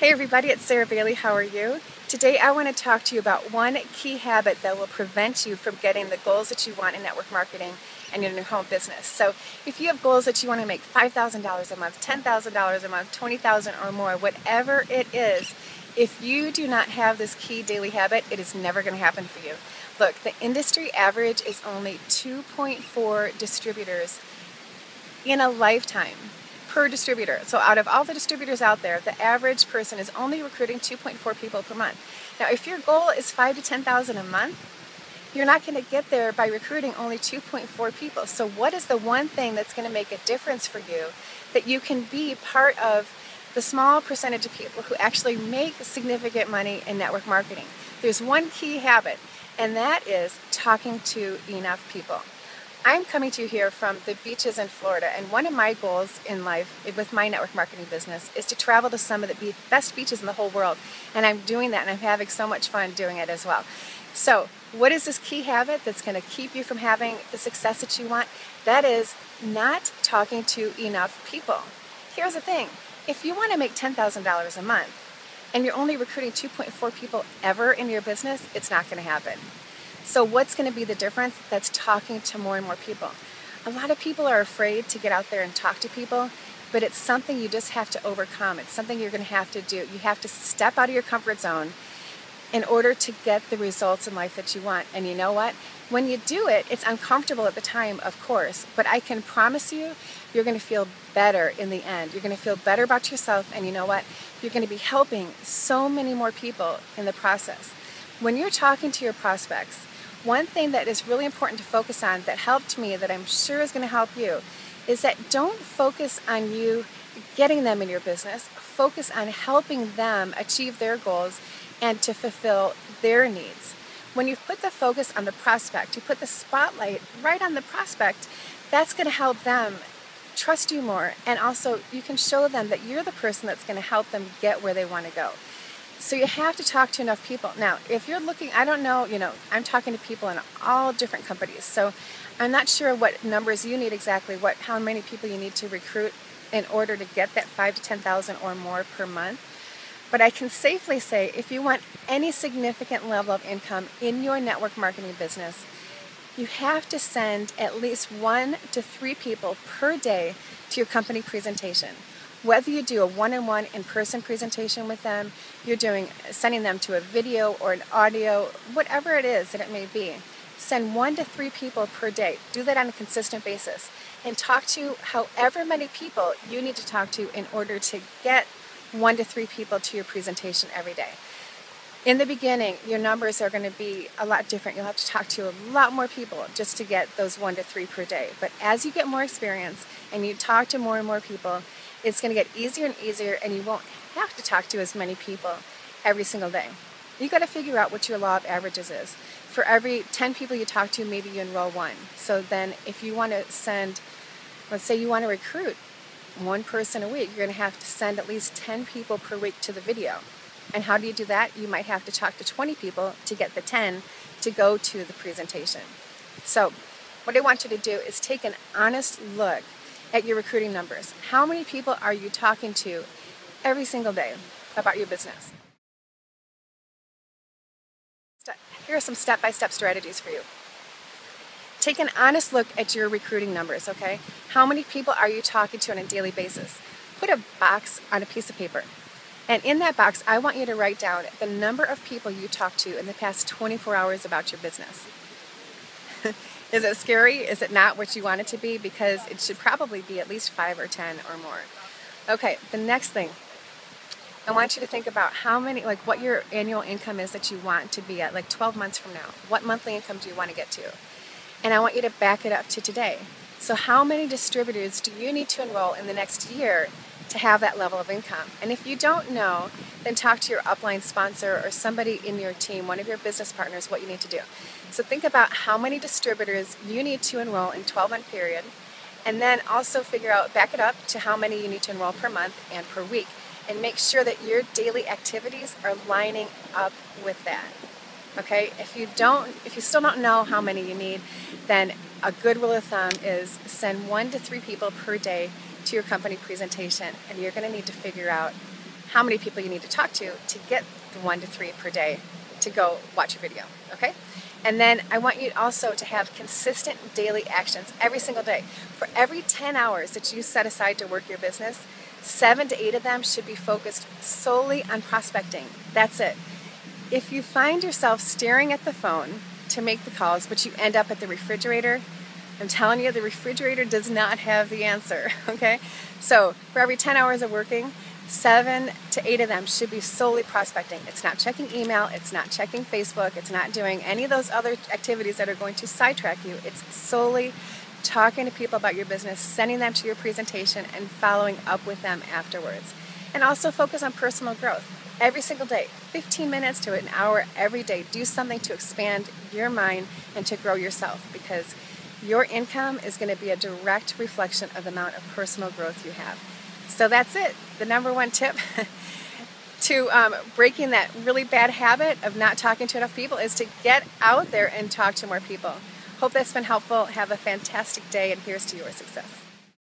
Hey everybody, it's Sarah Bailey. How are you? Today I want to talk to you about one key habit that will prevent you from getting the goals that you want in network marketing and in your home business. So if you have goals that you want to make $5,000 a month, $10,000 a month, $20,000 or more, whatever it is, if you do not have this key daily habit, it is never going to happen for you. Look, the industry average is only 2.4 distributors in a lifetime. Per distributor. So out of all the distributors out there, the average person is only recruiting 2.4 people per month. Now, if your goal is 5,000 to 10,000 a month, you're not going to get there by recruiting only 2.4 people. So what is the one thing that's going to make a difference for you that you can be part of the small percentage of people who actually make significant money in network marketing? There's one key habit, and that is talking to enough people. I'm coming to you here from the beaches in Florida, and one of my goals in life with my network marketing business is to travel to some of the best beaches in the whole world, and I'm doing that, and I'm having so much fun doing it as well. So what is this key habit that's going to keep you from having the success that you want? That is not talking to enough people. Here's the thing. If you want to make $10,000 a month, and you're only recruiting 2.4 people ever in your business, it's not going to happen. So what's going to be the difference? That's talking to more and more people. A lot of people are afraid to get out there and talk to people, but it's something you just have to overcome. It's something you're going to have to do. You have to step out of your comfort zone in order to get the results in life that you want. And you know what? When you do it, it's uncomfortable at the time, of course, but I can promise you, you're going to feel better in the end. You're going to feel better about yourself, and you know what? You're going to be helping so many more people in the process. When you're talking to your prospects, one thing that is really important to focus on that helped me, that I'm sure is going to help you, is that don't focus on you getting them in your business. Focus on helping them achieve their goals and to fulfill their needs. When you put the focus on the prospect, you put the spotlight right on the prospect, that's going to help them trust you more. And also, you can show them that you're the person that's going to help them get where they want to go. So you have to talk to enough people. Now, if you're looking, I don't know, you know, I'm talking to people in all different companies, so I'm not sure what numbers you need exactly, how many people you need to recruit in order to get that 5,000 to 10,000 or more per month. But I can safely say, if you want any significant level of income in your network marketing business, you have to send at least 1 to 3 people per day to your company presentation. Whether you do a one-on-one in-person presentation with them, you're sending them to a video or an audio, whatever it is that it may be, send 1 to 3 people per day. Do that on a consistent basis and talk to however many people you need to talk to in order to get 1 to 3 people to your presentation every day. In the beginning, your numbers are going to be a lot different. You'll have to talk to a lot more people just to get those 1 to 3 per day. But as you get more experience and you talk to more and more people, it's going to get easier and easier, and you won't have to talk to as many people every single day. You've got to figure out what your law of averages is. For every 10 people you talk to, maybe you enroll 1. So then if you want to send, let's say you want to recruit 1 person a week, you're going to have to send at least 10 people per week to the video. And how do you do that? You might have to talk to 20 people to get the 10 to go to the presentation. So what I want you to do is take an honest look at your recruiting numbers. How many people are you talking to every single day about your business? Here are some step-by-step strategies for you. Take an honest look at your recruiting numbers, okay? How many people are you talking to on a daily basis? Put a box on a piece of paper. And in that box, I want you to write down the number of people you talked to in the past 24 hours about your business. Is it scary? Is it not what you want it to be? Because it should probably be at least 5 or 10 or more. Okay, the next thing. I want you to think about how many, like what your annual income is that you want to be at, like 12 months from now. What monthly income do you want to get to? And I want you to back it up to today. So how many distributors do you need to enroll in the next year to have that level of income? And if you don't know, then talk to your upline sponsor or somebody in your team, one of your business partners, what you need to do. So think about how many distributors you need to enroll in a 12-month period, and then also figure out, back it up to how many you need to enroll per month and per week, and make sure that your daily activities are lining up with that. Okay, if you still don't know how many you need, then a good rule of thumb is send 1 to 3 people per day to your company presentation, and you're going to need to figure out how many people you need to talk to get the 1 to 3 per day to go watch your video, okay? And then I want you also to have consistent daily actions every single day. For every 10 hours that you set aside to work your business, 7 to 8 of them should be focused solely on prospecting. That's it. If you find yourself staring at the phone to make the calls, but you end up at the refrigerator, I'm telling you, the refrigerator does not have the answer, okay? So for every 10 hours of working, 7 to 8 of them should be solely prospecting. It's not checking email, it's not checking Facebook, it's not doing any of those other activities that are going to sidetrack you. It's solely talking to people about your business, sending them to your presentation, and following up with them afterwards. And also focus on personal growth. Every single day, 15 minutes to an hour every day, do something to expand your mind and to grow yourself, because your income is going to be a direct reflection of the amount of personal growth you have. So that's it. The #1 tip to breaking that really bad habit of not talking to enough people is to get out there and talk to more people. Hope that's been helpful. Have a fantastic day, and here's to your success.